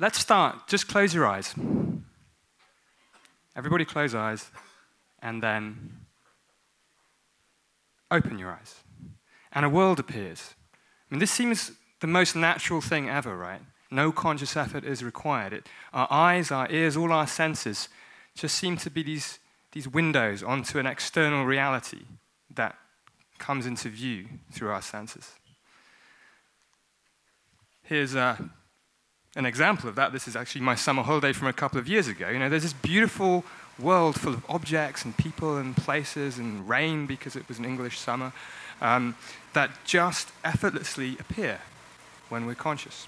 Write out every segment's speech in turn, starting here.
Let's start. Just close your eyes. Everybody close eyes, and then open your eyes. And a world appears. I mean, this seems the most natural thing ever, right? No conscious effort is required. Our eyes, our ears, all our senses just seem to be these windows onto an external reality that comes into view through our senses. Here's an example of that. This is actually my summer holiday from a couple of years ago. You know, there's this beautiful world full of objects and people and places and rain, because it was an English summer, that just effortlessly appear when we're conscious.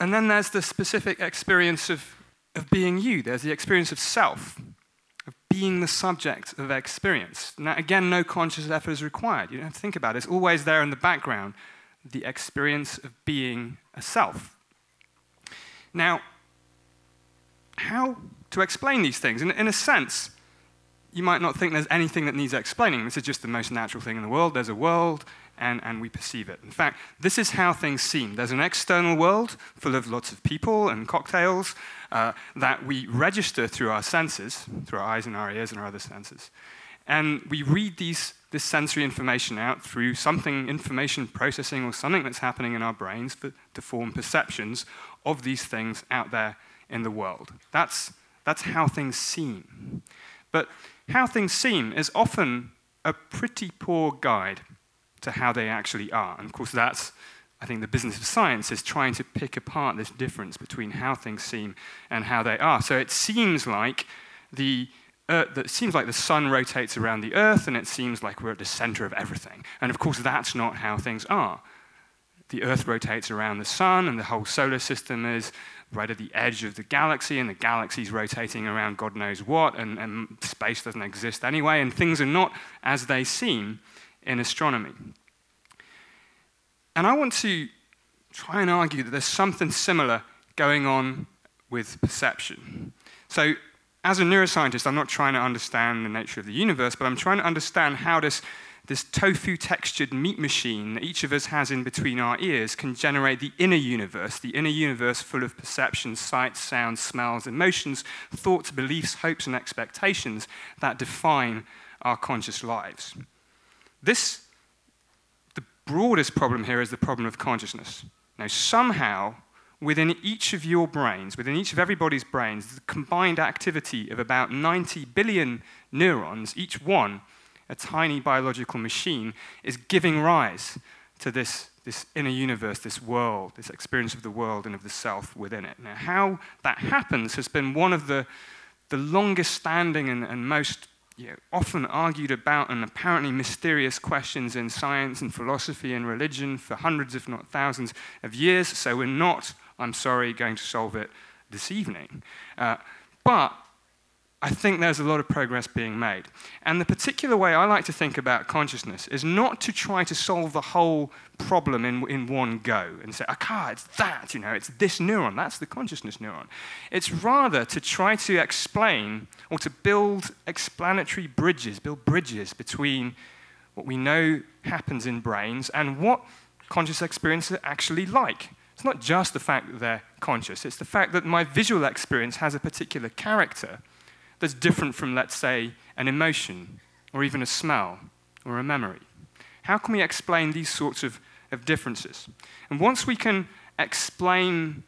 And then there's the specific experience of being you. There's the experience of self, of being the subject of experience. Now, again, no conscious effort is required. You don't have to think about it. It's always there in the background, the experience of being a self. Now, how to explain these things? In a sense, you might not think there's anything that needs explaining. This is just the most natural thing in the world. There's a world, and we perceive it. In fact, this is how things seem. There's an external world full of lots of people and cocktails that we register through our senses, through our eyes and our ears and our other senses. And we read this sensory information out through something, information processing or something that's happening in our brains to form perceptions of these things out there in the world. That's how things seem. But how things seem is often a pretty poor guide to how they actually are. And of course, that's, I think, the business of science, is trying to pick apart this difference between how things seem and how they are. So it seems like the sun rotates around the Earth, and it seems like we're at the center of everything. And of course, that's not how things are. The Earth rotates around the sun, and the whole solar system is right at the edge of the galaxy, and the galaxy's rotating around God knows what, and space doesn't exist anyway, and things are not as they seem in astronomy. And I want to try and argue that there's something similar going on with perception. So, as a neuroscientist, I'm not trying to understand the nature of the universe, but I'm trying to understand how this tofu-textured meat machine that each of us has in between our ears can generate the inner universe full of perceptions, sights, sounds, smells, emotions, thoughts, beliefs, hopes, and expectations that define our conscious lives. The broadest problem here is the problem of consciousness. Now, somehow, within each of your brains, within each of everybody's brains, the combined activity of about 90 billion neurons, each one a tiny biological machine, is giving rise to this inner universe, this world, this experience of the world and of the self within it. Now, how that happens has been one of the longest standing and most often argued about and apparently mysterious questions in science and philosophy and religion for hundreds, if not thousands, of years. So we're not, I'm sorry, going to solve it this evening. But I think there's a lot of progress being made. And the particular way I like to think about consciousness is not to try to solve the whole problem in one go and say, okay, it's that, it's this neuron, that's the consciousness neuron. It's rather to try to explain or to build explanatory bridges, build bridges between what we know happens in brains and what conscious experiences are actually like. It's not just the fact that they're conscious, it's the fact that my visual experience has a particular character that's different from, let's say, an emotion, or even a smell, or a memory. How can we explain these sorts of differences? And once we can explain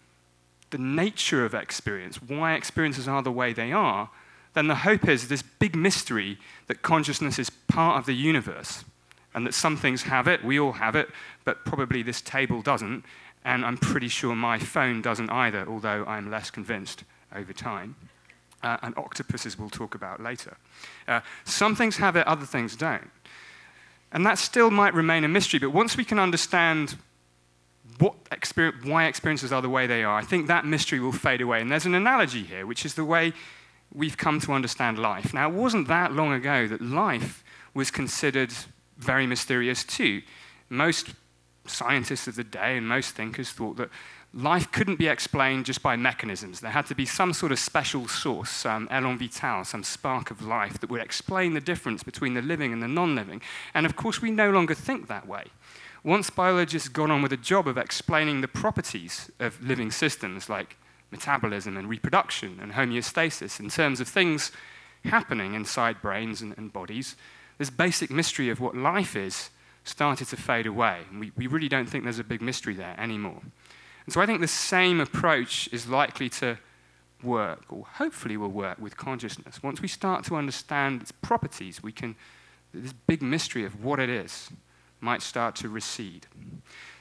the nature of experience, why experiences are the way they are, then the hope is this big mystery that consciousness is part of the universe, and that some things have it, we all have it, but probably this table doesn't, and I'm pretty sure my phone doesn't either, although I'm less convinced over time. And octopuses we'll talk about later. Some things have it, other things don't. And that still might remain a mystery, but once we can understand why experiences are the way they are, I think that mystery will fade away. And there's an analogy here, which is the way we've come to understand life. Now, it wasn't that long ago that life was considered very mysterious too. Most scientists of the day and most thinkers thought that life couldn't be explained just by mechanisms. There had to be some sort of special source, some élan vital, some spark of life that would explain the difference between the living and the non-living. And of course, we no longer think that way. Once biologists got on with the job of explaining the properties of living systems like metabolism and reproduction and homeostasis in terms of things happening inside brains and bodies, this basic mystery of what life is started to fade away. And we really don't think there's a big mystery there anymore. And so I think the same approach is likely to work, or hopefully will work, with consciousness. Once we start to understand its properties, we can, this big mystery of what it is might start to recede.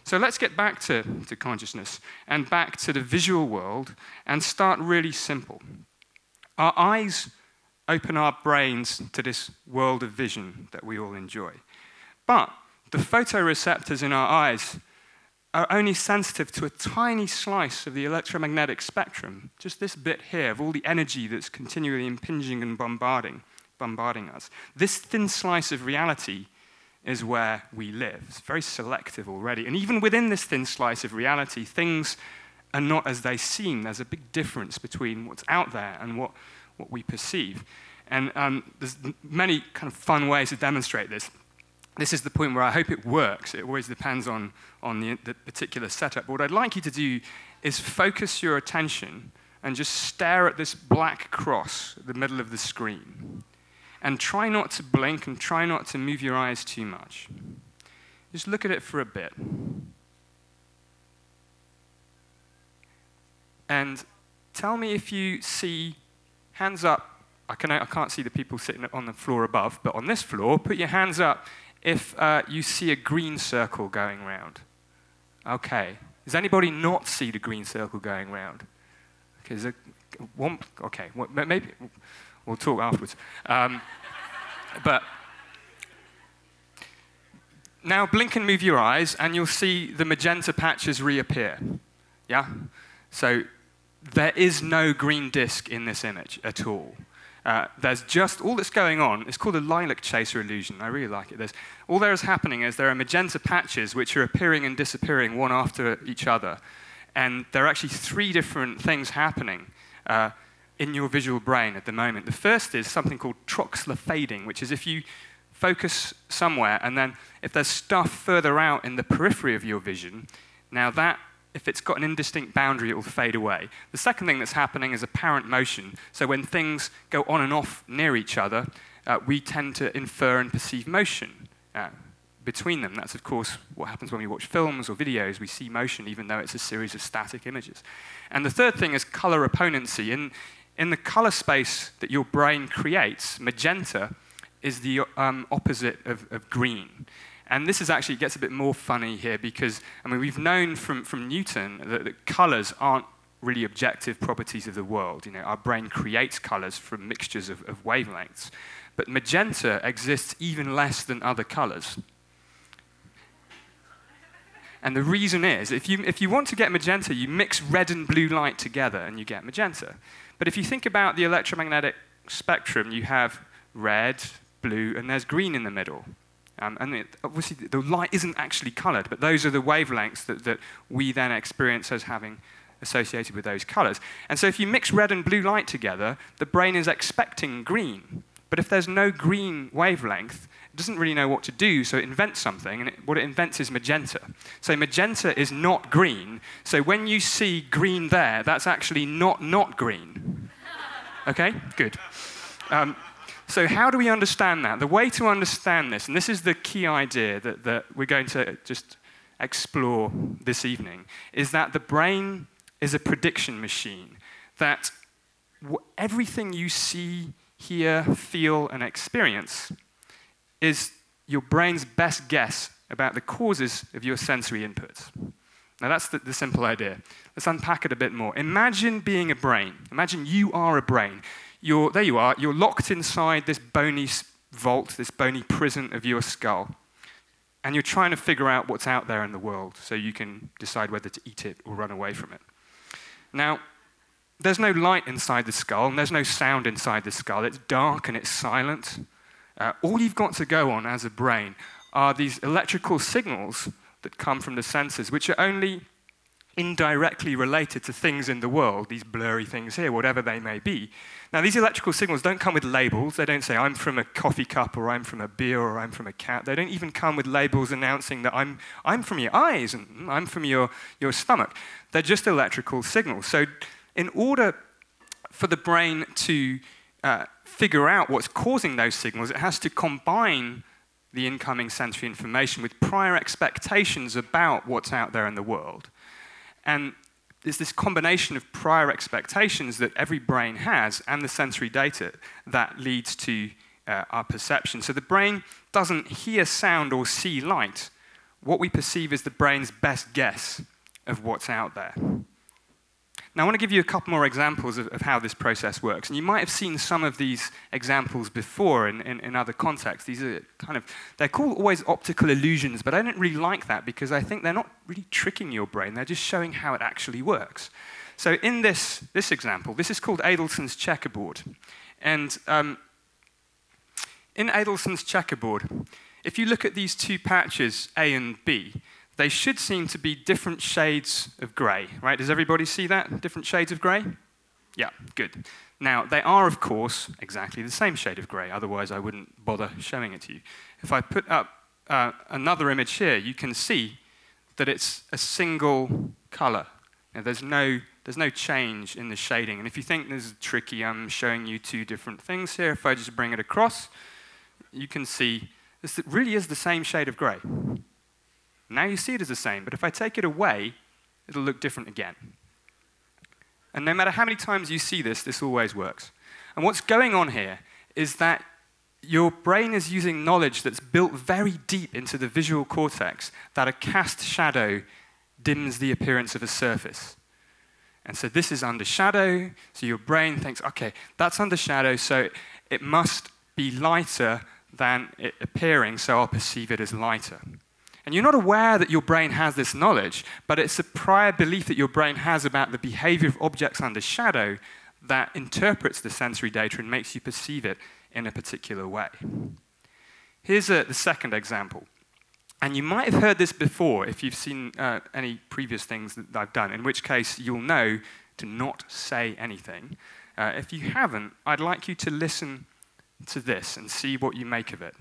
So let's get back to consciousness and back to the visual world and start really simple. Our eyes open our brains to this world of vision that we all enjoy. But the photoreceptors in our eyes are only sensitive to a tiny slice of the electromagnetic spectrum, just this bit here of all the energy that's continually impinging and bombarding us. This thin slice of reality is where we live. It's very selective already. And even within this thin slice of reality, things are not as they seem. There's a big difference between what's out there and what we perceive. And there's many kind of fun ways to demonstrate this. This is the point where I hope it works. It always depends on the particular setup. But what I'd like you to do is focus your attention and just stare at this black cross at the middle of the screen. And try not to blink and try not to move your eyes too much. Just look at it for a bit. And tell me if you see, hands up. I can't see the people sitting on the floor above, but on this floor, put your hands up if you see a green circle going round. Okay. Does anybody not see the green circle going round? Okay. There's one. Okay. Well, maybe we'll talk afterwards. But now blink and move your eyes, and you'll see the magenta patches reappear. Yeah. So there is no green disc in this image at all. There's just all that's going on. It's called a lilac chaser illusion. I really like it. All there is happening is there are magenta patches which are appearing and disappearing one after each other. And there are actually three different things happening in your visual brain at the moment. The first is something called Troxler fading, which is if you focus somewhere and then if there's stuff further out in the periphery of your vision, now that, if it's got an indistinct boundary, it will fade away. The second thing that's happening is apparent motion. So when things go on and off near each other, we tend to infer and perceive motion between them. That's, of course, what happens when we watch films or videos. We see motion, even though it's a series of static images. And the third thing is color opponency. In the color space that your brain creates, magenta is the opposite of green. And this is actually, it gets a bit more funny here because, I mean, we've known from Newton that colors aren't really objective properties of the world. You know, our brain creates colors from mixtures of wavelengths. But magenta exists even less than other colors. And the reason is, if you want to get magenta, you mix red and blue light together and you get magenta. But if you think about the electromagnetic spectrum, you have red, blue, and there's green in the middle. Obviously, the light isn't actually colored, but those are the wavelengths that we then experience as having associated with those colors. And so if you mix red and blue light together, the brain is expecting green. But if there's no green wavelength, it doesn't really know what to do, so it invents something, and what it invents is magenta. So magenta is not green, so when you see green there, that's actually not green. Okay? Good. So how do we understand that? The way to understand this, and this is the key idea that we're going to just explore this evening, is that the brain is a prediction machine, that everything you see, hear, feel, and experience is your brain's best guess about the causes of your sensory inputs. Now, that's the simple idea. Let's unpack it a bit more. Imagine being a brain. Imagine you are a brain. There you are, you're locked inside this bony vault, this bony prison of your skull, and you're trying to figure out what's out there in the world so you can decide whether to eat it or run away from it. Now, there's no light inside the skull, and there's no sound inside the skull. It's dark and it's silent. All you've got to go on as a brain are these electrical signals that come from the senses, which are only indirectly related to things in the world, these blurry things here, whatever they may be. Now, these electrical signals don't come with labels. They don't say, I'm from a coffee cup, or I'm from a beer, or I'm from a cat. They don't even come with labels announcing that I'm from your eyes, and I'm from your stomach. They're just electrical signals. So in order for the brain to figure out what's causing those signals, it has to combine the incoming sensory information with prior expectations about what's out there in the world. And there's this combination of prior expectations that every brain has and the sensory data that leads to our perception. So the brain doesn't hear sound or see light. What we perceive is the brain's best guess of what's out there. Now, I want to give you a couple more examples of how this process works. And you might have seen some of these examples before in other contexts. These are kind of, they're called always optical illusions, but I don't really like that because I think they're not really tricking your brain. They're just showing how it actually works. So in this example, this is called Adelson's Checkerboard. And in Adelson's Checkerboard, if you look at these two patches, A and B, they should seem to be different shades of grey, right? Does everybody see that? Different shades of grey? Yeah, good. Now, they are, of course, exactly the same shade of grey. Otherwise, I wouldn't bother showing it to you. If I put up another image here, you can see that it's a single colour. Now, there's no change in the shading. And if you think this is tricky, I'm showing you two different things here. If I just bring it across, you can see this really is the same shade of grey. Now you see it as the same, but if I take it away, it'll look different again. And no matter how many times you see this, this always works. And what's going on here is that your brain is using knowledge that's built very deep into the visual cortex that a cast shadow dims the appearance of a surface. And so this is under shadow, so your brain thinks, okay, that's under shadow, so it must be lighter than it appearing, so I'll perceive it as lighter. And you're not aware that your brain has this knowledge, but it's a prior belief that your brain has about the behavior of objects under shadow that interprets the sensory data and makes you perceive it in a particular way. Here's the second example. And you might have heard this before if you've seen any previous things that I've done, in which case you'll know to not say anything. If you haven't, I'd like you to listen to this and see what you make of it.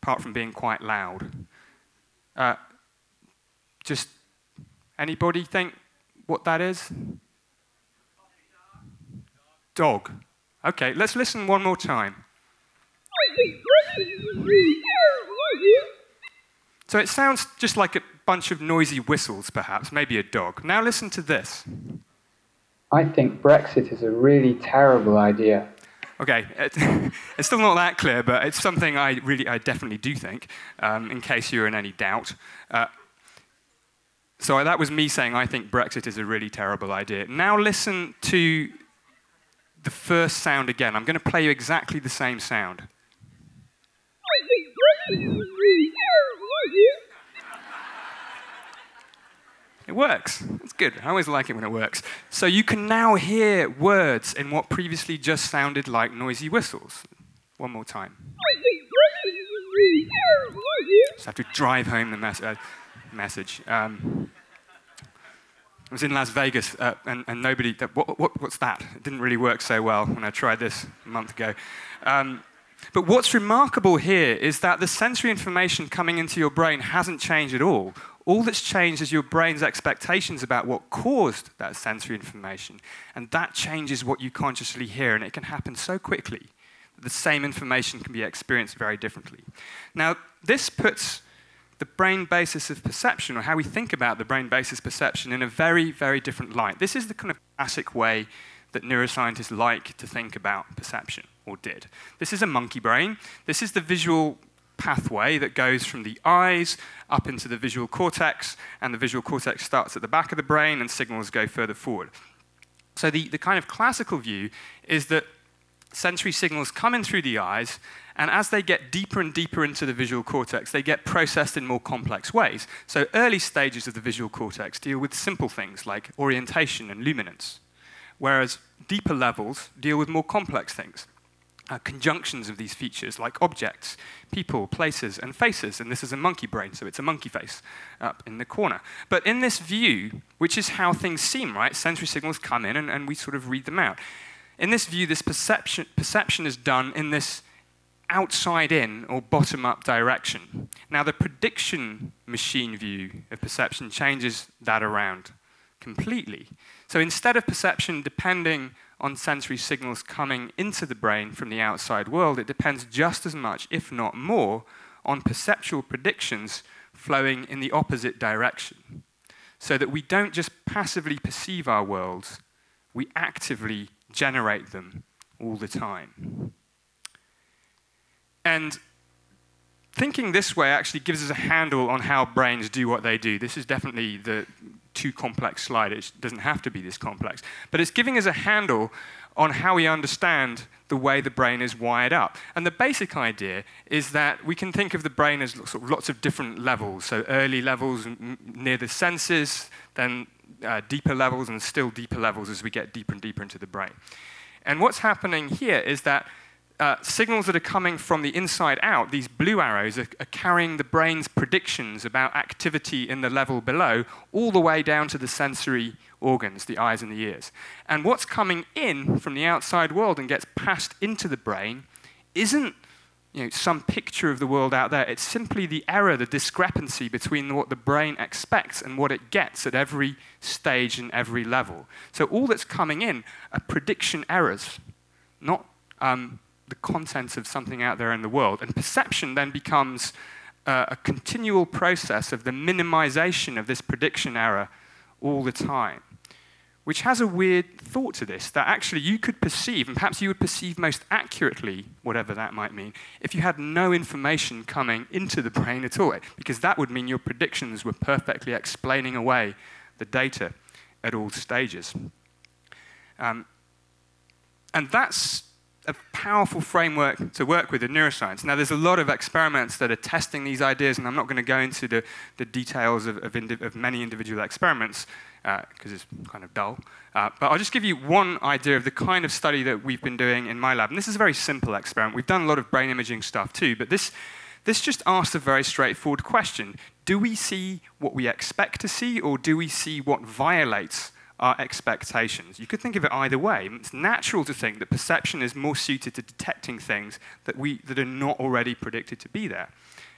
Apart from being quite loud. Just anybody think what that is? Dog. Okay, let's listen one more time. So it sounds just like a bunch of noisy whistles, perhaps, maybe a dog. Now listen to this. I think Brexit is a really terrible idea. Okay, it's still not that clear, but it's something I definitely do think, in case you're in any doubt. So that was me saying I think Brexit is a really terrible idea. Now listen to the first sound again. I'm going to play you exactly the same sound. I think Brexit is a really terrible idea. It works. It's good. I always like it when it works. So you can now hear words in what previously just sounded like noisy whistles. One more time. I think Brexit is a really terrible idea. Just have to drive home the message. I was in Las Vegas, and nobody... What's that? It didn't really work so well when I tried this a month ago. But what's remarkable here is that the sensory information coming into your brain hasn't changed at all. All that's changed is your brain's expectations about what caused that sensory information. And that changes what you consciously hear, and it can happen so quickly that the same information can be experienced very differently. Now, this puts the brain basis of perception, or how we think about the brain basis perception, in a very, very different light. This is the kind of classic way that neuroscientists like to think about perception, or did. This is a monkey brain. This is the visual pathway that goes from the eyes up into the visual cortex, and the visual cortex starts at the back of the brain, and signals go further forward. So the kind of classical view is that sensory signals come in through the eyes, and as they get deeper and deeper into the visual cortex, they get processed in more complex ways. So early stages of the visual cortex deal with simple things like orientation and luminance, whereas deeper levels deal with more complex things, conjunctions of these features like objects, people, places, and faces. And this is a monkey brain, so it's a monkey face up in the corner. But in this view, which is how things seem, right? Sensory signals come in and we sort of read them out. In this view, this perception is done in this outside-in or bottom-up direction. Now, the prediction machine view of perception changes that around completely. So instead of perception depending on sensory signals coming into the brain from the outside world, it depends just as much, if not more, on perceptual predictions flowing in the opposite direction. So that we don't just passively perceive our worlds, we actively generate them all the time. And thinking this way actually gives us a handle on how brains do what they do. This is definitely the too complex slide. It doesn't have to be this complex. But it's giving us a handle on how we understand the way the brain is wired up. And the basic idea is that we can think of the brain as sort of lots of different levels. So early levels near the senses, then deeper levels, and still deeper levels as we get deeper and deeper into the brain. And what's happening here is that signals that are coming from the inside out, these blue arrows, are carrying the brain's predictions about activity in the level below all the way down to the sensory organs, the eyes and the ears. And what's coming in from the outside world and gets passed into the brain isn't, you know, some picture of the world out there. It's simply the error, the discrepancy between what the brain expects and what it gets at every stage and every level. So all that's coming in are prediction errors, not the contents of something out there in the world. And perception then becomes a continual process of the minimization of this prediction error all the time, which has a weird thought to this, that actually you could perceive, and perhaps you would perceive most accurately, whatever that might mean, if you had no information coming into the brain at all, because that would mean your predictions were perfectly explaining away the data at all stages. And that's a powerful framework to work with in neuroscience. Now, there's a lot of experiments that are testing these ideas, and I'm not going to go into the details of many individual experiments, because it's kind of dull. But I'll just give you one idea of the kind of study that we've been doing in my lab. And this is a very simple experiment. We've done a lot of brain imaging stuff too, but this just asks a very straightforward question. Do we see what we expect to see, or do we see what violates our expectations? You could think of it either way. It's natural to think that perception is more suited to detecting things that are not already predicted to be there.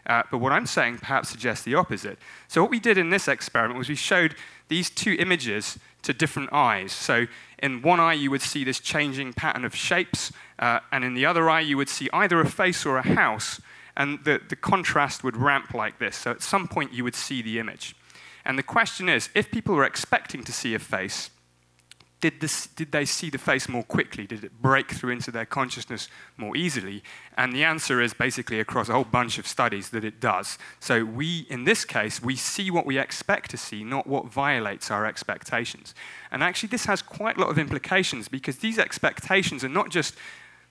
But what I'm saying perhaps suggests the opposite. So what we did in this experiment was we showed these two images to different eyes. So in one eye, you would see this changing pattern of shapes, and in the other eye, you would see either a face or a house, and the contrast would ramp like this. So at some point, you would see the image. And the question is, if people were expecting to see a face, did they see the face more quickly? Did it break through into their consciousness more easily? And the answer is basically across a whole bunch of studies that it does. So we, in this case, we see what we expect to see, not what violates our expectations. And actually, this has quite a lot of implications, because these expectations are not just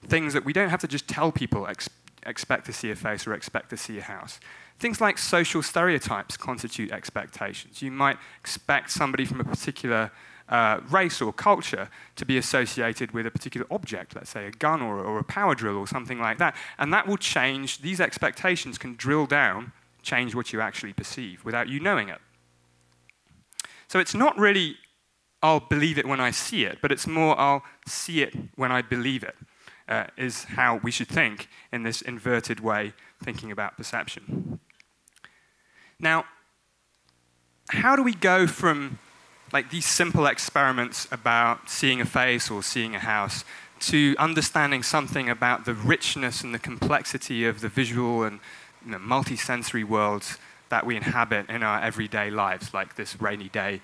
things that we don't have to just tell people expect to see a face or expect to see a house. Things like social stereotypes constitute expectations. You might expect somebody from a particular race or culture to be associated with a particular object, let's say a gun or a power drill or something like that. And that will change. These expectations can drill down, change what you actually perceive without you knowing it. So it's not really, I'll believe it when I see it, but it's more, I'll see it when I believe it, is how we should think in this inverted way, thinking about perception. Now, how do we go from like these simple experiments about seeing a face or seeing a house to understanding something about the richness and the complexity of the visual and, you know, multi-sensory worlds that we inhabit in our everyday lives, like this rainy day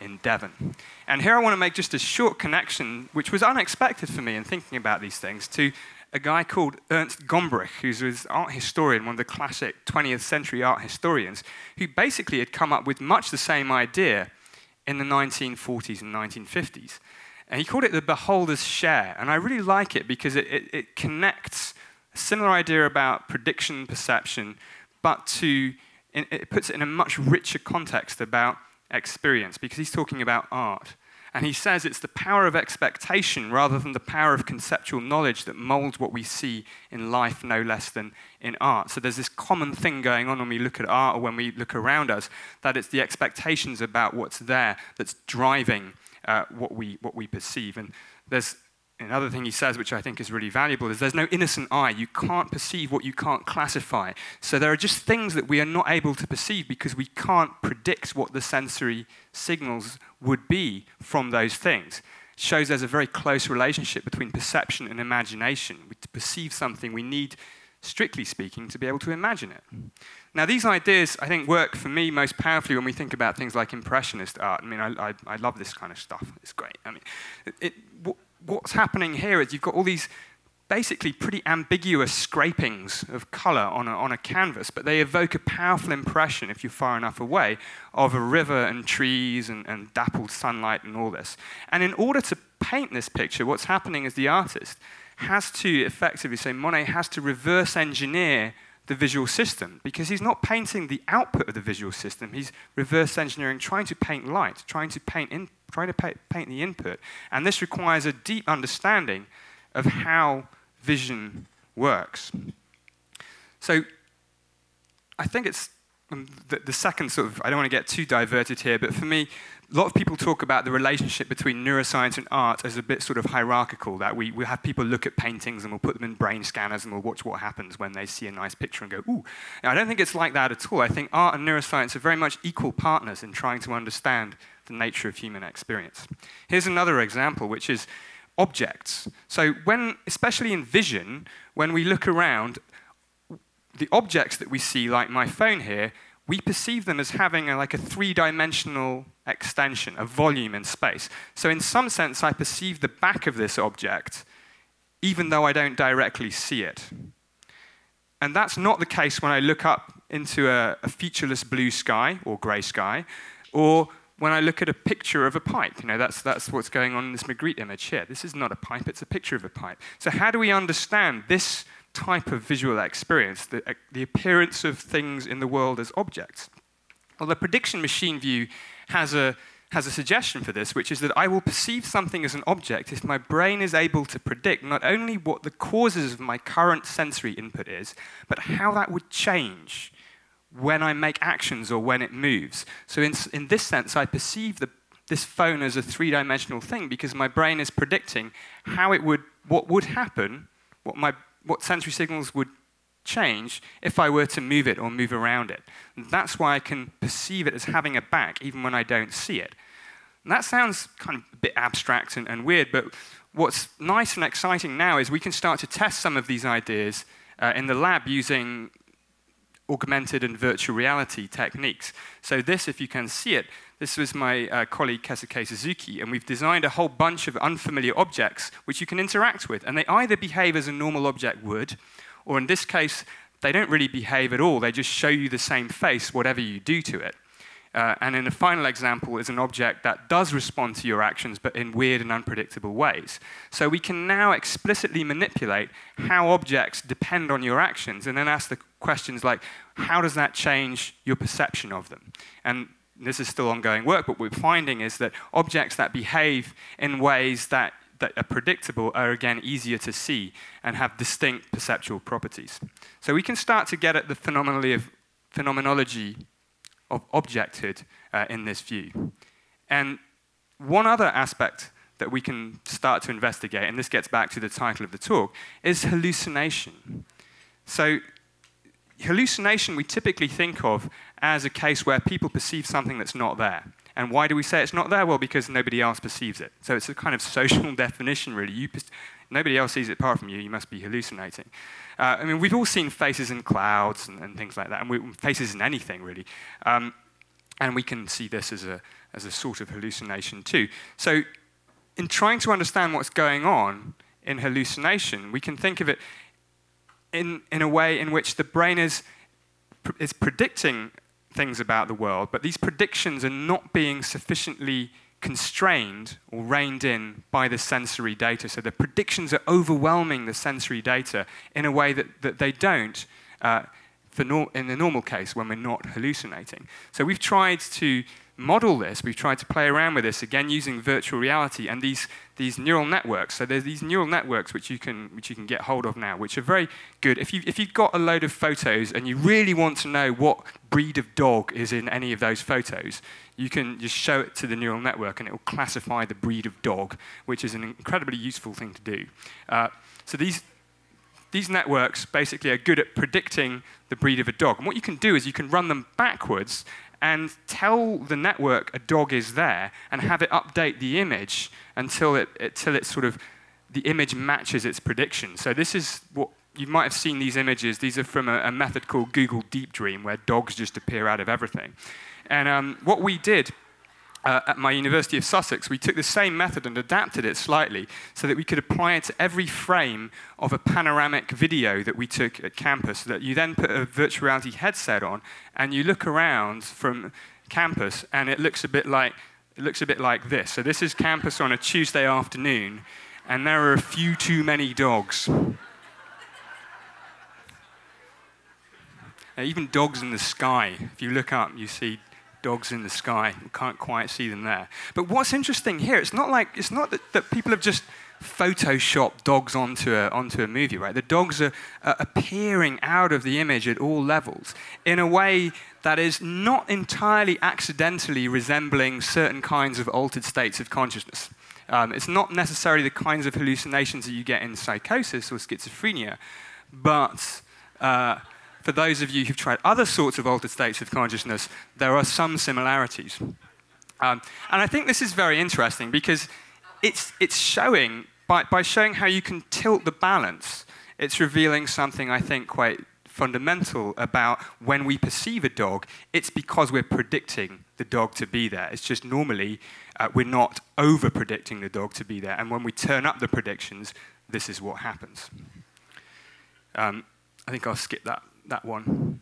in Devon? And here I want to make just a short connection, which was unexpected for me in thinking about these things, to a guy called Ernst Gombrich, who's an art historian, one of the classic 20th century art historians, who basically had come up with much the same idea in the 1940s and 1950s. And he called it the beholder's share. And I really like it because it connects a similar idea about prediction, perception, but it puts it in a much richer context about experience, because he's talking about art. And he says it's the power of expectation rather than the power of conceptual knowledge that molds what we see in life no less than in art. So there's this common thing going on when we look at art or when we look around us, that it's the expectations about what's there that's driving what we perceive. And there's another thing he says, which I think is really valuable, is there's no innocent eye. You can't perceive what you can't classify. So there are just things that we are not able to perceive because we can't predict what the sensory signals would be from those things. It shows there's a very close relationship between perception and imagination. To perceive something, we need, strictly speaking, to be able to imagine it. Now, these ideas, I think, work for me most powerfully when we think about things like impressionist art. I mean, I love this kind of stuff. It's great. I mean, what's happening here is you've got all these basically pretty ambiguous scrapings of color on a canvas, but they evoke a powerful impression, if you're far enough away, of a river and trees and dappled sunlight and all this. And in order to paint this picture, what's happening is the artist has to effectively, say Monet has to reverse engineer the visual system, because he's not painting the output of the visual system, he's reverse engineering, trying to paint light, trying to paint the input. And this requires a deep understanding of how vision works. So I think it's the second sort of, I don't want to get too diverted here, but for me, a lot of people talk about the relationship between neuroscience and art as a bit sort of hierarchical, that we have people look at paintings and we'll put them in brain scanners and we'll watch what happens when they see a nice picture and go, ooh. Now, I don't think it's like that at all. I think art and neuroscience are very much equal partners in trying to understand the nature of human experience. Here's another example, which is objects. So when, especially in vision, when we look around, the objects that we see, like my phone here, we perceive them as having like a three-dimensional extension, a volume in space. So in some sense, I perceive the back of this object, even though I don't directly see it. And that's not the case when I look up into a featureless blue sky or grey sky, or when I look at a picture of a pipe. You know, that's what's going on in this Magritte image here. This is not a pipe, it's a picture of a pipe. So how do we understand this type of visual experience, the appearance of things in the world as objects? Well, the prediction machine view has a suggestion for this, which is that I will perceive something as an object if my brain is able to predict not only what the causes of my current sensory input is, but how that would change when I make actions or when it moves. So in this sense, I perceive this phone as a three-dimensional thing because my brain is predicting how it would, what would happen, what sensory signals would change if I were to move it or move around it. And that's why I can perceive it as having a back even when I don't see it. And that sounds kind of a bit abstract and weird, but what's nice and exciting now is we can start to test some of these ideas in the lab using augmented and virtual reality techniques. So this, if you can see it, this was my colleague Keisuke Suzuki, and we've designed a whole bunch of unfamiliar objects which you can interact with, and they either behave as a normal object would, or in this case, they don't really behave at all. They just show you the same face, whatever you do to it. And in the final example is an object that does respond to your actions, but in weird and unpredictable ways. So we can now explicitly manipulate how objects depend on your actions, and then ask the questions like, how does that change your perception of them? And this is still ongoing work, but what we're finding is that objects that behave in ways that are predictable are, again, easier to see and have distinct perceptual properties. So we can start to get at the phenomenology of objecthood in this view. And one other aspect that we can start to investigate, and this gets back to the title of the talk, is hallucination. So hallucination we typically think of as a case where people perceive something that's not there. And why do we say it's not there? Well, because nobody else perceives it. So it's a kind of social definition, really. Nobody else sees it apart from you. You must be hallucinating. I mean, we've all seen faces in clouds and things like that, and faces in anything, really. And we can see this as a sort of hallucination, too. So in trying to understand what's going on in hallucination, we can think of it in a way in which the brain is predicting things about the world, but these predictions are not being sufficiently constrained or reined in by the sensory data. So the predictions are overwhelming the sensory data in a way that they don't in the normal case when we're not hallucinating. So we've tried to model this, we've tried to play around with this, again using virtual reality and these neural networks. So there's these neural networks which you can get hold of now, which are very good. If you've got a load of photos and you really want to know what breed of dog is in any of those photos, you can just show it to the neural network and it will classify the breed of dog, which is an incredibly useful thing to do. So these networks basically are good at predicting the breed of a dog. And what you can do is you can run them backwards and tell the network a dog is there and have it update the image until it sort of, the image matches its prediction. So this is what, you might have seen these images. These are from a method called Google Deep Dream, where dogs just appear out of everything. And what we did at my University of Sussex, we took the same method and adapted it slightly so that we could apply it to every frame of a panoramic video that we took at campus, that you then put a virtual reality headset on and you look around from campus and it looks a bit like this. So this is campus on a Tuesday afternoon and there are a few too many dogs. Now, even dogs in the sky, if you look up you see dogs in the sky. We can't quite see them there. But what's interesting here, it's not that people have just photoshopped dogs onto a movie, right? The dogs are appearing out of the image at all levels in a way that is not entirely accidentally resembling certain kinds of altered states of consciousness. It's not necessarily the kinds of hallucinations that you get in psychosis or schizophrenia, but for those of you who've tried other sorts of altered states of consciousness, there are some similarities. And I think this is very interesting because it's showing, by showing how you can tilt the balance, it's revealing something I think quite fundamental about when we perceive a dog, it's because we're predicting the dog to be there. It's just normally we're not over-predicting the dog to be there. And when we turn up the predictions, this is what happens. I think I'll skip that one.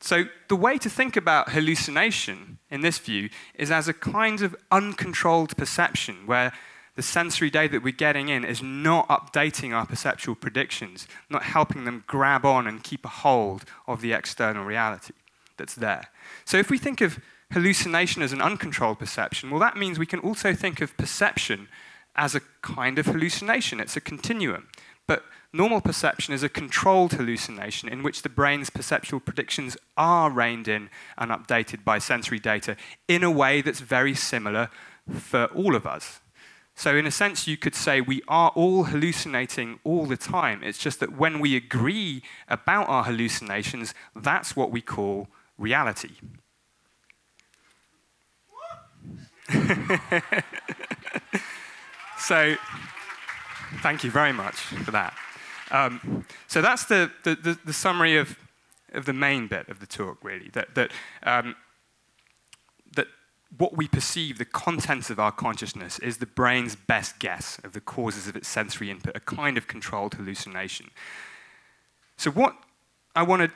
So the way to think about hallucination in this view is as a kind of uncontrolled perception where the sensory data that we're getting in is not updating our perceptual predictions, not helping them grab on and keep a hold of the external reality that's there. So if we think of hallucination as an uncontrolled perception, well, that means we can also think of perception as a kind of hallucination. It's a continuum. But normal perception is a controlled hallucination in which the brain's perceptual predictions are reined in and updated by sensory data in a way that's very similar for all of us. So in a sense, you could say we are all hallucinating all the time. It's just that when we agree about our hallucinations, that's what we call reality. So, thank you very much for that. So that's the summary of the main bit of the talk, really, that what we perceive, the contents of our consciousness, is the brain's best guess of the causes of its sensory input, a kind of controlled hallucination. So what I want to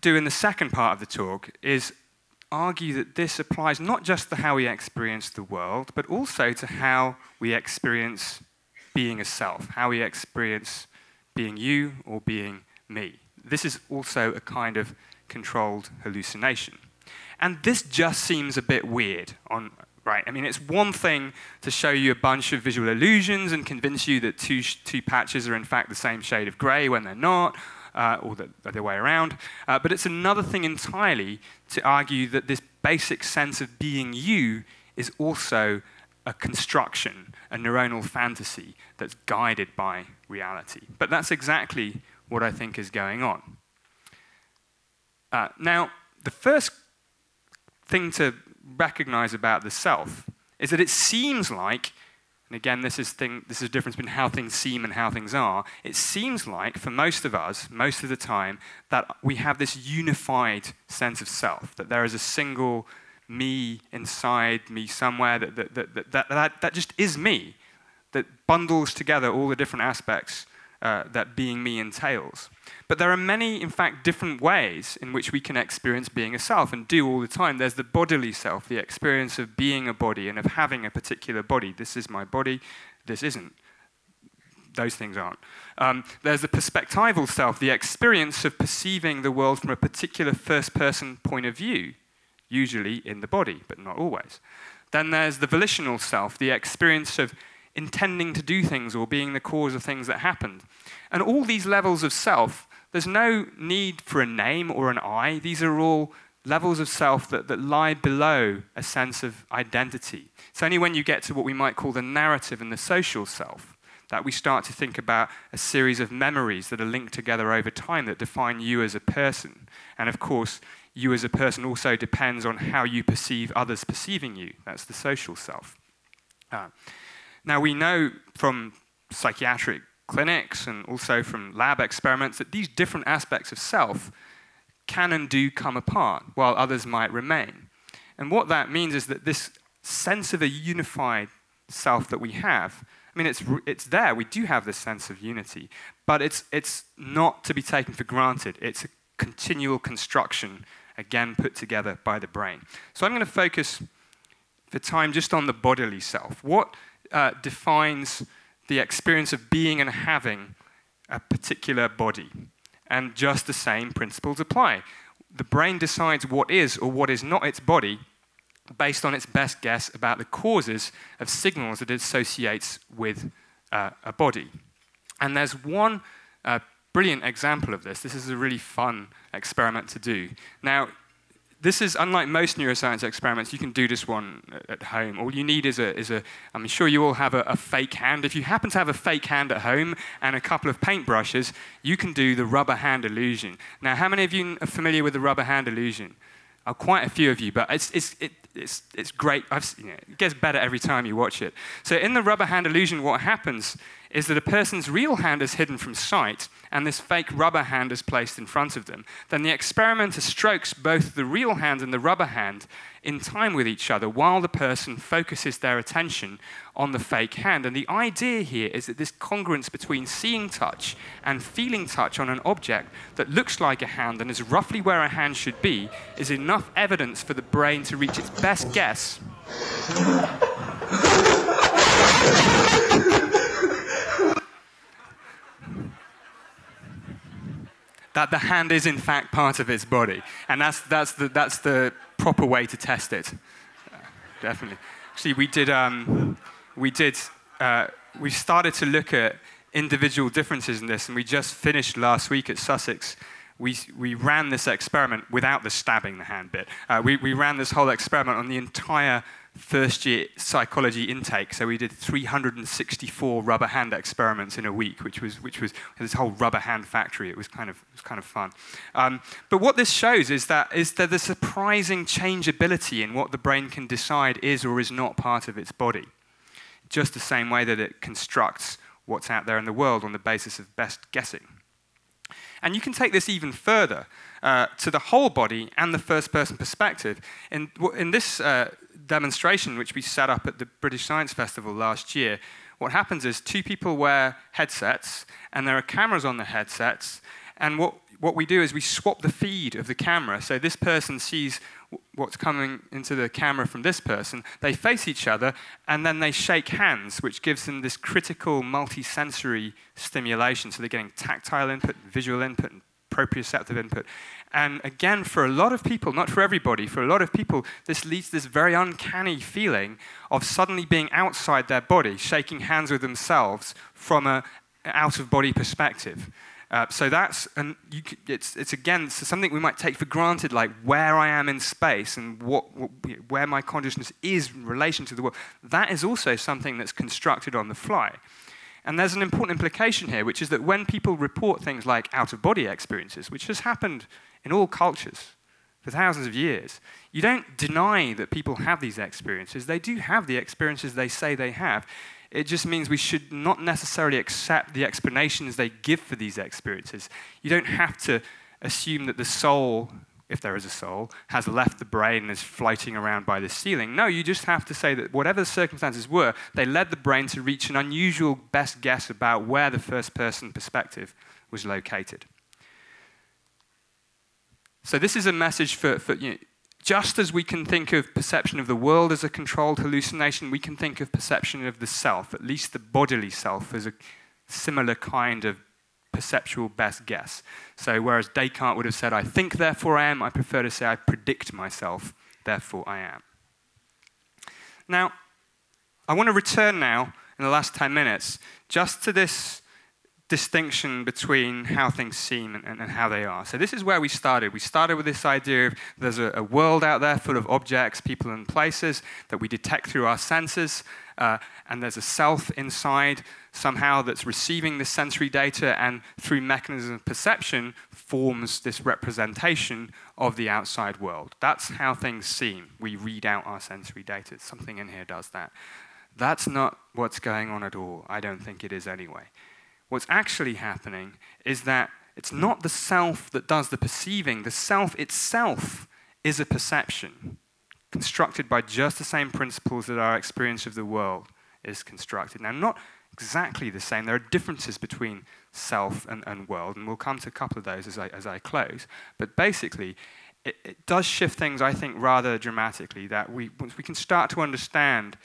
do in the second part of the talk is argue that this applies not just to how we experience the world, but also to how we experience being a self, how we experience being you or being me. This is also a kind of controlled hallucination. And this just seems a bit weird, right? I mean, it's one thing to show you a bunch of visual illusions and convince you that two patches are in fact the same shade of grey when they're not, or the other way around. But it's another thing entirely to argue that this basic sense of being you is also a construction, a neuronal fantasy that's guided by reality. But that's exactly what I think is going on. Now, the first thing to recognize about the self is that it seems like, and again, this is a difference between how things seem and how things are, it seems like, for most of us, most of the time, that we have this unified sense of self, that there is a single me inside me somewhere, that just is me, that bundles together all the different aspects that being me entails. But there are many, in fact, different ways in which we can experience being a self and do all the time. There's the bodily self, the experience of being a body and of having a particular body. This is my body, this isn't. Those things aren't. There's the perspectival self, the experience of perceiving the world from a particular first-person point of view, usually in the body, but not always. Then there's the volitional self, the experience of intending to do things or being the cause of things that happened. And all these levels of self, there's no need for a name or an I. These are all levels of self that lie below a sense of identity. It's only when you get to what we might call the narrative and the social self that we start to think about a series of memories that are linked together over time that define you as a person. And of course, you as a person also depends on how you perceive others perceiving you. That's the social self. Now, we know from psychiatric clinics and also from lab experiments that these different aspects of self can and do come apart, while others might remain. And what that means is that this sense of a unified self that we have, I mean, it's there. We do have this sense of unity, but it's not to be taken for granted. It's a continual construction, again, put together by the brain. So I'm going to focus for time just on the bodily self. What defines the experience of being and having a particular body? And just the same principles apply. The brain decides what is or what is not its body based on its best guess about the causes of signals that it associates with a body. And there's one brilliant example of this. This is a really fun experiment to do. Now, this is unlike most neuroscience experiments. You can do this one at home. All you need is a I'm sure you all have a fake hand. If you happen to have a fake hand at home and a couple of paintbrushes, you can do the rubber hand illusion. Now, how many of you are familiar with the rubber hand illusion? Quite a few of you, but it's great. It gets better every time you watch it. So in the rubber hand illusion, what happens is that a person's real hand is hidden from sight, and this fake rubber hand is placed in front of them. Then the experimenter strokes both the real hand and the rubber hand in time with each other while the person focuses their attention on the fake hand. And the idea here is that this congruence between seeing touch and feeling touch on an object that looks like a hand and is roughly where a hand should be is enough evidence for the brain to reach its best guess. That the hand is in fact part of its body, and that's the proper way to test it. Definitely. Actually, we started to look at individual differences in this, and we just finished last week at Sussex. We ran this experiment without the stabbing the hand bit. We ran this whole experiment on the entire first-year psychology intake, so we did 364 rubber hand experiments in a week, which was this whole rubber hand factory. It was kind of fun. But what this shows is that there's surprising changeability in what the brain can decide is or is not part of its body, just the same way that it constructs what's out there in the world on the basis of best guessing. And you can take this even further to the whole body and the first-person perspective. In this demonstration, which we set up at the British Science Festival last year, what happens is two people wear headsets, and there are cameras on the headsets. And what we do is we swap the feed of the camera. So this person sees what's coming into the camera from this person. They face each other, and then they shake hands, which gives them this critical multisensory stimulation. So they're getting tactile input, visual input, and proprioceptive input. And again, for a lot of people, not for everybody, for a lot of people, this leads to this very uncanny feeling of suddenly being outside their body, shaking hands with themselves from an out-of-body perspective. So that's, and it's again something we might take for granted, like where I am in space and where my consciousness is in relation to the world. That is also something that's constructed on the fly. And there's an important implication here, which is that when people report things like out-of-body experiences, which has happened in all cultures for thousands of years, you don't deny that people have these experiences. They do have the experiences they say they have. It just means we should not necessarily accept the explanations they give for these experiences. You don't have to assume that the soul, if there is a soul, has left the brain and is floating around by the ceiling. No, you just have to say that whatever the circumstances were, they led the brain to reach an unusual best guess about where the first-person perspective was located. So this is a message for you know, just as we can think of perception of the world as a controlled hallucination, we can think of perception of the self, at least the bodily self, as a similar kind of perceptual best guess. So whereas Descartes would have said, I think, therefore I am, I prefer to say, I predict myself, therefore I am. Now, I want to return now, in the last 10 minutes, just to this distinction between how things seem and how they are. So this is where we started. We started with this idea of there's a world out there full of objects, people and places that we detect through our senses, and there's a self inside somehow that's receiving this sensory data and through mechanism of perception forms this representation of the outside world. That's how things seem. We read out our sensory data. Something in here does that. That's not what's going on at all. I don't think it is anyway. What's actually happening is that it's not the self that does the perceiving. The self itself is a perception constructed by just the same principles that our experience of the world is constructed. Now, not exactly the same. There are differences between self and world, and we'll come to a couple of those as I close. But basically, it does shift things, I think, rather dramatically, that once we can start to understand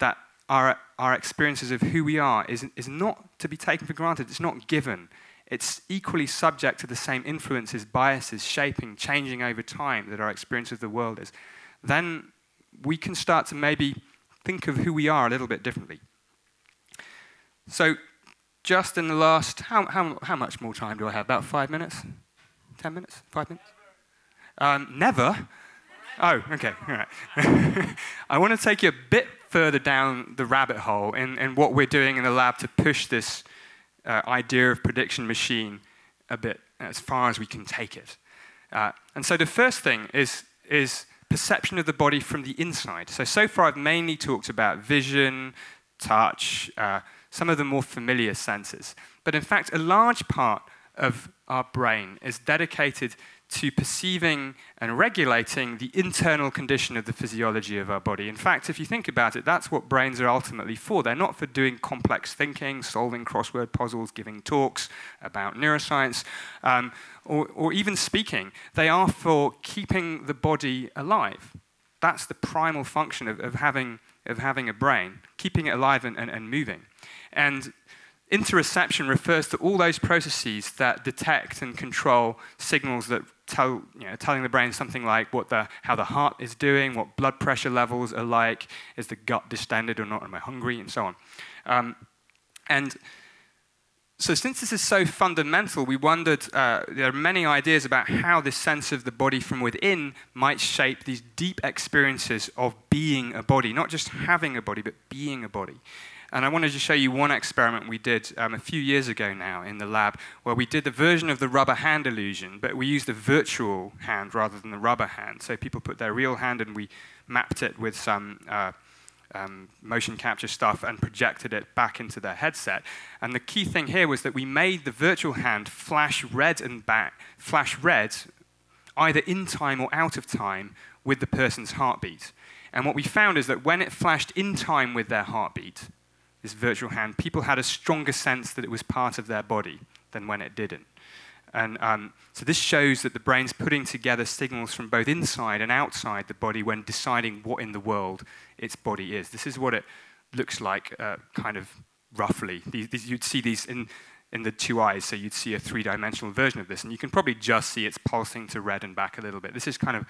that our experiences of who we are is not to be taken for granted. It's not given. It's equally subject to the same influences, biases, shaping, changing over time that our experience of the world is. Then we can start to maybe think of who we are a little bit differently. So just in the last, how much more time do I have? About 5 minutes? 10 minutes? 5 minutes? Never? Oh, okay, all right. I want to take you a bit further down the rabbit hole in what we're doing in the lab to push this idea of prediction machine a bit as far as we can take it. And so the first thing is perception of the body from the inside. So far I've mainly talked about vision, touch, some of the more familiar senses. But in fact, a large part of our brain is dedicated to perceiving and regulating the internal condition of the physiology of our body. In fact, if you think about it, that's what brains are ultimately for. They're not for doing complex thinking, solving crossword puzzles, giving talks about neuroscience, or even speaking. They are for keeping the body alive. That's the primal function of having a brain, keeping it alive and moving. And interoception refers to all those processes that detect and control signals that tell, telling the brain something like how the heart is doing, what blood pressure levels are like, is the gut distended or not, am I hungry, and so on. And so since this is so fundamental, we wondered, there are many ideas about how this sense of the body from within might shape these deep experiences of being a body, not just having a body, but being a body. And I wanted to show you one experiment we did a few years ago now in the lab, where we did a version of the rubber hand illusion, but we used a virtual hand rather than the rubber hand. So people put their real hand and we mapped it with some motion capture stuff and projected it back into their headset. And the key thing here was that we made the virtual hand flash red and back, flash red either in time or out of time with the person's heartbeat. And what we found is that when it flashed in time with their heartbeat, this virtual hand, people had a stronger sense that it was part of their body than when it didn't. And so this shows that the brain's putting together signals from both inside and outside the body when deciding what in the world its body is. This is what it looks like, kind of roughly. You'd see these in the two eyes, so you'd see a three-dimensional version of this, and you can probably just see it's pulsing to red and back a little bit. This is kind of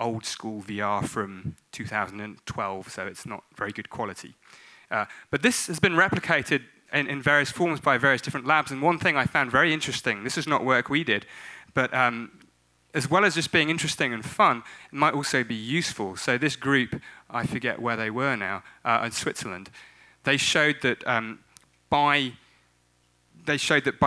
old-school VR from 2012, so it's not very good quality. But this has been replicated in various forms by various different labs, and one thing I found very interesting, this is not work we did, but as well as just being interesting and fun, it might also be useful. So this group, I forget where they were now, in Switzerland, they showed that by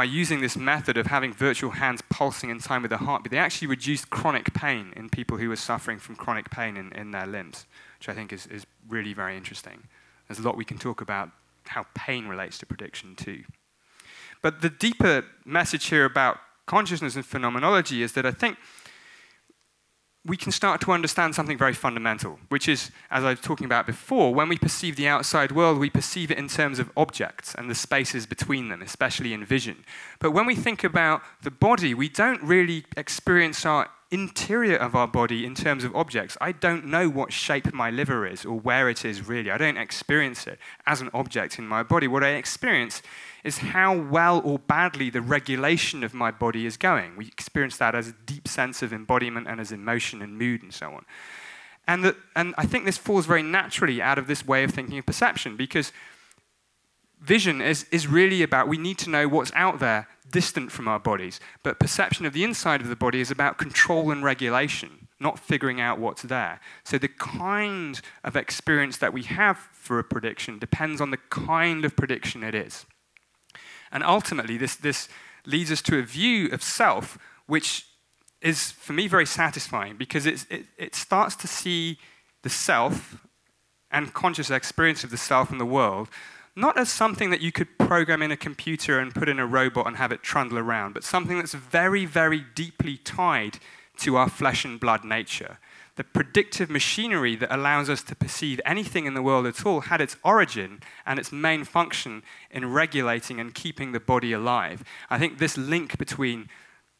using this method of having virtual hands pulsing in time with the heartbeat, they actually reduced chronic pain in people who were suffering from chronic pain in their limbs, which I think is really very interesting. There's a lot we can talk about how pain relates to prediction too. But the deeper message here about consciousness and phenomenology is that I think we can start to understand something very fundamental, which is, as I was talking about before, when we perceive the outside world, we perceive it in terms of objects and the spaces between them, especially in vision. But when we think about the body, we don't really experience our interior of our body in terms of objects. I don't know what shape my liver is or where it is, really. I don't experience it as an object in my body. What I experience is how well or badly the regulation of my body is going. We experience that as a deep sense of embodiment and as emotion and mood and so on. And I think this falls very naturally out of this way of thinking of perception, because vision is really about, we need to know what's out there distant from our bodies. But perception of the inside of the body is about control and regulation, not figuring out what's there. So the kind of experience that we have for a prediction depends on the kind of prediction it is. And ultimately, this leads us to a view of self, which is, for me, very satisfying, because it starts to see the self and conscious experience of the self and the world not as something that you could program in a computer and put in a robot and have it trundle around, but something that's very, very deeply tied to our flesh and blood nature. The predictive machinery that allows us to perceive anything in the world at all had its origin and its main function in regulating and keeping the body alive. I think this link between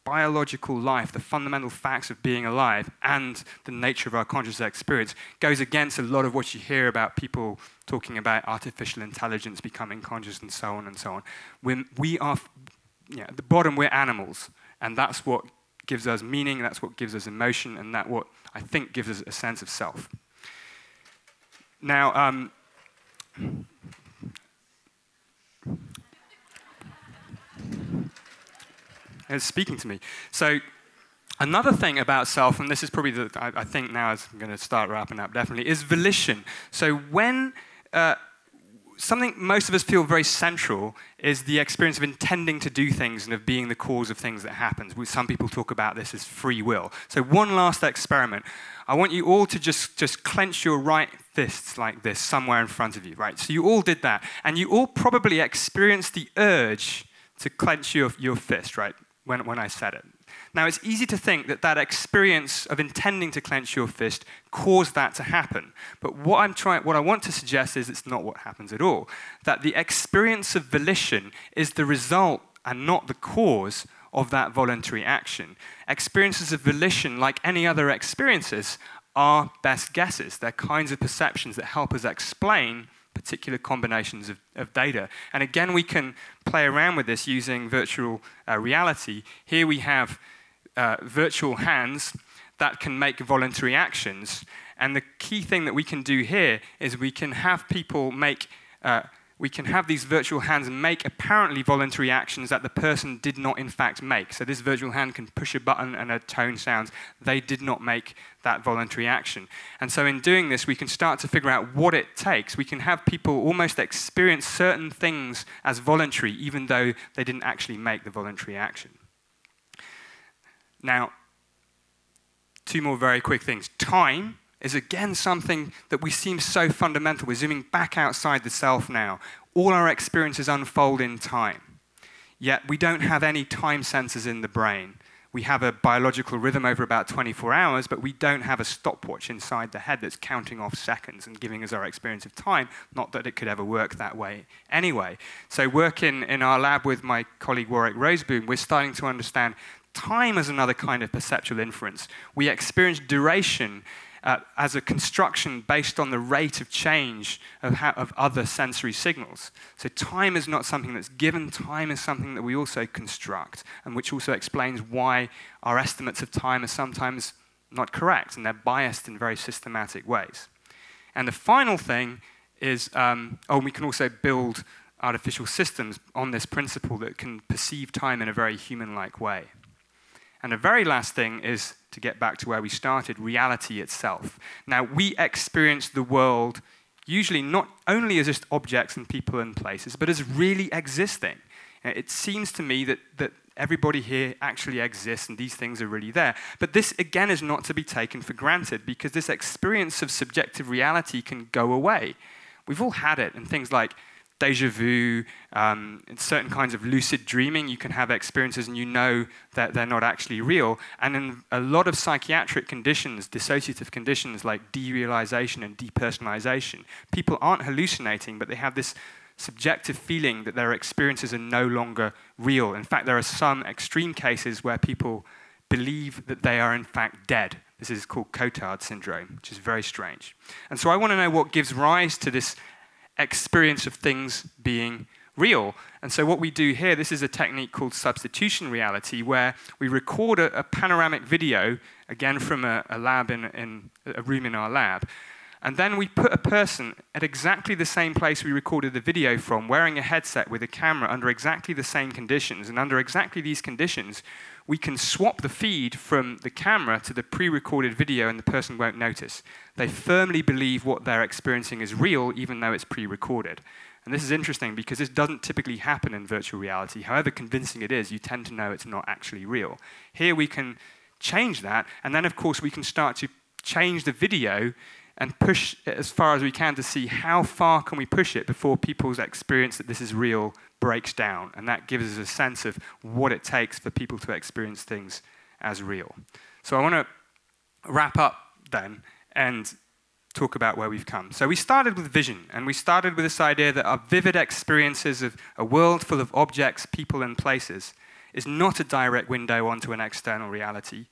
biological life, the fundamental facts of being alive, and the nature of our conscious experience goes against a lot of what you hear about people talking about artificial intelligence becoming conscious and so on and so on. When we are, at the bottom, we're animals, and that's what gives us meaning, that's what gives us emotion, and that's what I think gives us a sense of self. Now, it's speaking to me. So another thing about self, and this is probably the, I think now as I'm going to start wrapping up definitely, is volition. So when something most of us feel very central is the experience of intending to do things and of being the cause of things that happens. Some people talk about this as free will. So one last experiment. I want you all to just clench your right fists like this somewhere in front of you, right? So you all did that, and you all probably experienced the urge to clench your fist, right? When I said it. Now, it's easy to think that that experience of intending to clench your fist caused that to happen. But what I want to suggest is it's not what happens at all. That the experience of volition is the result and not the cause of that voluntary action. Experiences of volition, like any other experiences, are best guesses. They're kinds of perceptions that help us explain particular combinations of data. And again, we can play around with this using virtual reality. Here we have virtual hands that can make voluntary actions. And the key thing that we can do here is we can have people make, we can have these virtual hands make apparently voluntary actions that the person did not in fact make. So this virtual hand can push a button and a tone sounds. They did not make that voluntary action. And so in doing this, we can start to figure out what it takes. We can have people almost experience certain things as voluntary, even though they didn't actually make the voluntary action. Now, two more very quick things. Time is again something that we seem so fundamental. We're zooming back outside the self now. All our experiences unfold in time. Yet we don't have any time sensors in the brain. We have a biological rhythm over about 24 hours, but we don't have a stopwatch inside the head that's counting off seconds and giving us our experience of time. Not that it could ever work that way anyway. So working in our lab with my colleague Warwick Roseboom, we're starting to understand time as another kind of perceptual inference. We experience duration as a construction based on the rate of change of other sensory signals. So time is not something that's given. Time is something that we also construct, and which also explains why our estimates of time are sometimes not correct, and they're biased in very systematic ways. And the final thing is, we can also build artificial systems on this principle that can perceive time in a very human-like way. And the very last thing is, to get back to where we started, reality itself. Now, we experience the world usually not only as just objects and people and places, but as really existing. It seems to me that everybody here actually exists and these things are really there. But this, again, is not to be taken for granted, because this experience of subjective reality can go away. We've all had it, and things like deja vu, in certain kinds of lucid dreaming, you can have experiences and you know that they're not actually real. And in a lot of psychiatric conditions, dissociative conditions like derealization and depersonalization, people aren't hallucinating, but they have this subjective feeling that their experiences are no longer real. In fact, there are some extreme cases where people believe that they are in fact dead. This is called Cotard syndrome, which is very strange. And so I want to know what gives rise to this experience of things being real. And so what we do here, this is a technique called substitution reality, where we record a panoramic video, again from a lab in a room in our lab, and then we put a person at exactly the same place we recorded the video from, wearing a headset with a camera under exactly the same conditions. And under exactly these conditions, we can swap the feed from the camera to the pre-recorded video and the person won't notice. They firmly believe what they're experiencing is real, even though it's pre-recorded. And this is interesting because this doesn't typically happen in virtual reality. However convincing it is, you tend to know it's not actually real. Here we can change that, and then of course we can start to change the video and push it as far as we can to see how far can we push it before people's experience that this is real breaks down. And that gives us a sense of what it takes for people to experience things as real. So I want to wrap up then and talk about where we've come. So we started with vision, and we started with this idea that our vivid experiences of a world full of objects, people, and places is not a direct window onto an external reality.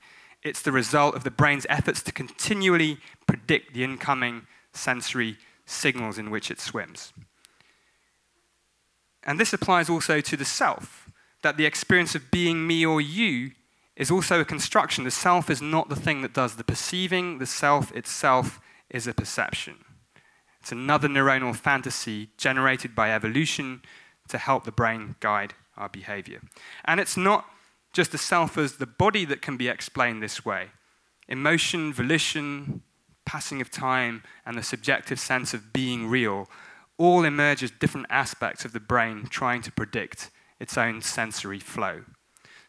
It's the result of the brain's efforts to continually predict the incoming sensory signals in which it swims. And this applies also to the self, that the experience of being me or you is also a construction. The self is not the thing that does the perceiving. The self itself is a perception. It's another neuronal fantasy generated by evolution to help the brain guide our behavior. And it's not just the self as the body that can be explained this way. Emotion, volition, passing of time, and the subjective sense of being real all emerge as different aspects of the brain trying to predict its own sensory flow.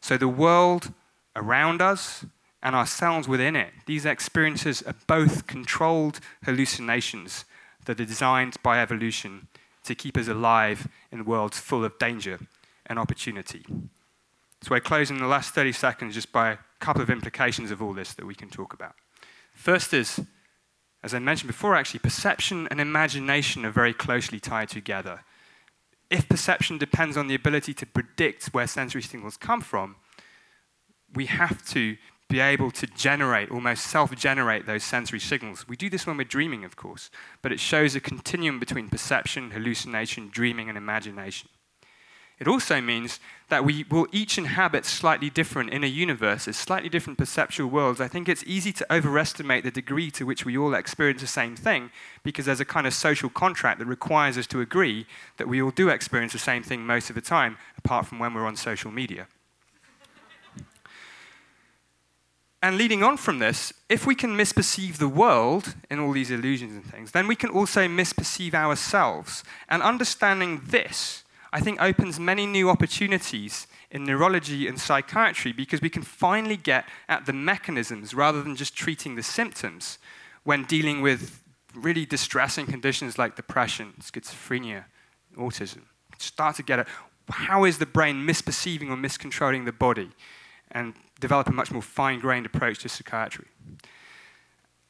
So the world around us and ourselves within it, these experiences are both controlled hallucinations that are designed by evolution to keep us alive in worlds full of danger and opportunity. So I close in the last 30 seconds just by a couple of implications of all this that we can talk about. First is, as I mentioned before actually, perception and imagination are very closely tied together. If perception depends on the ability to predict where sensory signals come from, we have to be able to generate, almost self-generate those sensory signals. We do this when we're dreaming, of course, but it shows a continuum between perception, hallucination, dreaming, and imagination. It also means that we will each inhabit slightly different inner universes, slightly different perceptual worlds. I think it's easy to overestimate the degree to which we all experience the same thing, because there's a kind of social contract that requires us to agree that we all do experience the same thing most of the time, apart from when we're on social media. And leading on from this, if we can misperceive the world in all these illusions and things, then we can also misperceive ourselves. And understanding this, I think, opens many new opportunities in neurology and psychiatry, because we can finally get at the mechanisms rather than just treating the symptoms when dealing with really distressing conditions like depression, schizophrenia, autism. Start to get at how is the brain misperceiving or miscontrolling the body, and develop a much more fine-grained approach to psychiatry.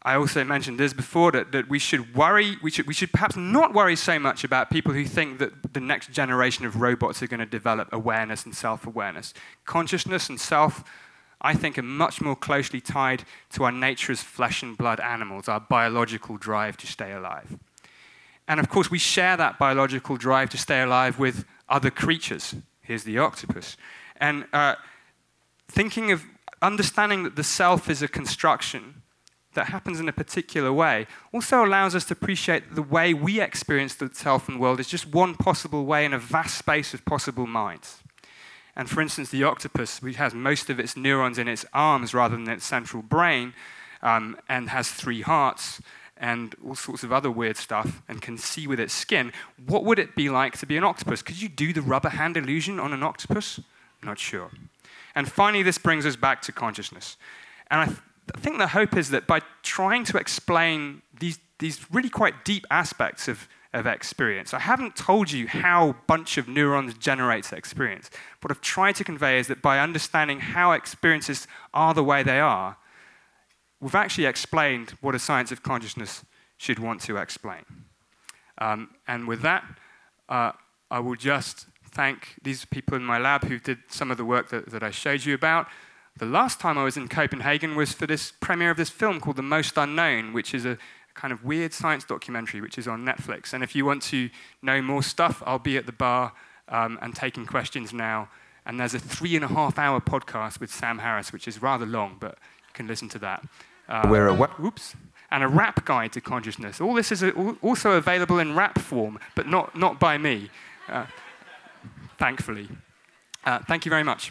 I also mentioned this before, that we should perhaps not worry so much about people who think that the next generation of robots are going to develop awareness and self-awareness. Consciousness and self, I think, are much more closely tied to our nature as flesh and blood animals, our biological drive to stay alive. And of course, we share that biological drive to stay alive with other creatures. Here's the octopus. And thinking of understanding that the self is a construction that happens in a particular way also allows us to appreciate the way we experience the self and world is just one possible way in a vast space of possible minds. And for instance, the octopus, which has most of its neurons in its arms rather than its central brain, and has 3 hearts and all sorts of other weird stuff, and can see with its skin, what would it be like to be an octopus? Could you do the rubber hand illusion on an octopus? Not sure. And finally, this brings us back to consciousness. And I think the hope is that by trying to explain these really quite deep aspects of experience, I haven't told you how a bunch of neurons generates experience. What I've tried to convey is that by understanding how experiences are the way they are, we've actually explained what a science of consciousness should want to explain. And with that, I will just thank these people in my lab who did some of the work that I showed you about. The last time I was in Copenhagen was for this premiere of this film called The Most Unknown, which is a kind of weird science documentary which is on Netflix. And if you want to know more stuff, I'll be at the bar and taking questions now. And there's a 3.5-hour podcast with Sam Harris, which is rather long, but you can listen to that. And a rap guide to consciousness. All this is also available in rap form, but not by me, thankfully. Thank you very much.